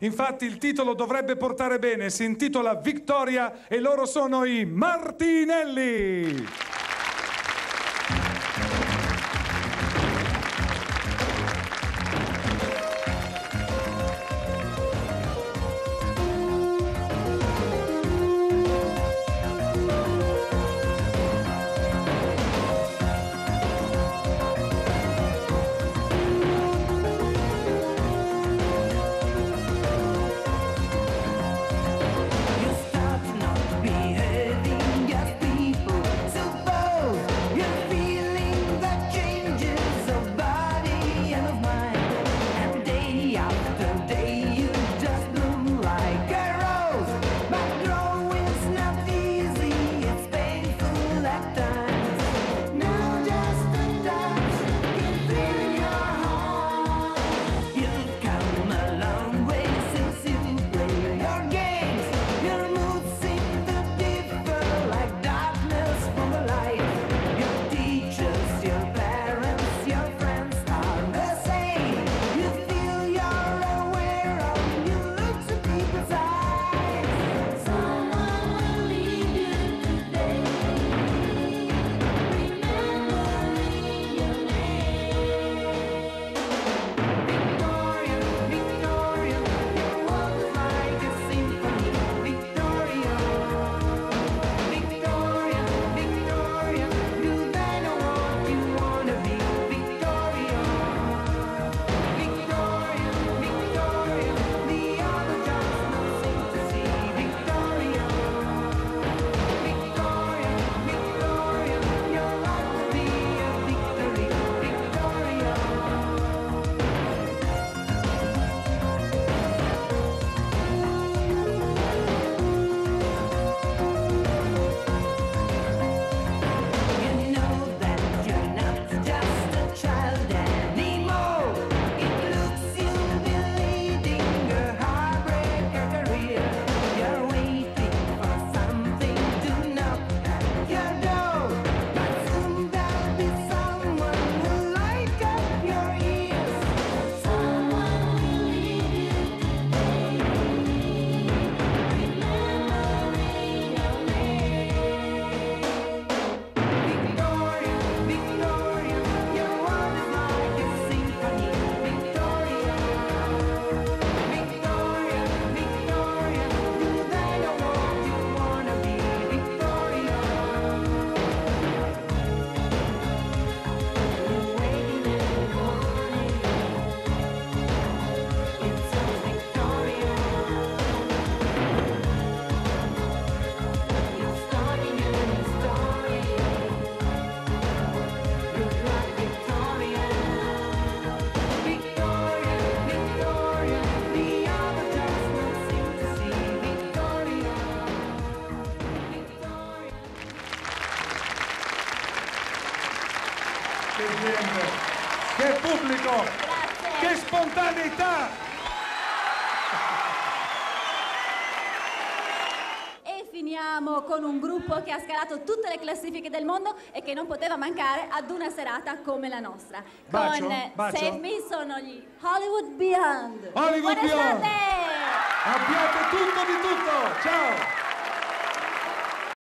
Infatti il titolo dovrebbe portare bene, si intitola Vittoria e loro sono i Martinelli. Che pubblico! Grazie. Che spontaneità! E finiamo con un gruppo che ha scalato tutte le classifiche del mondo e che non poteva mancare ad una serata come la nostra. Bacio, con bacio. Save Me sono gli Hollywood Beyond. Hollywood Beyond! Abbiate tutto di tutto! Ciao!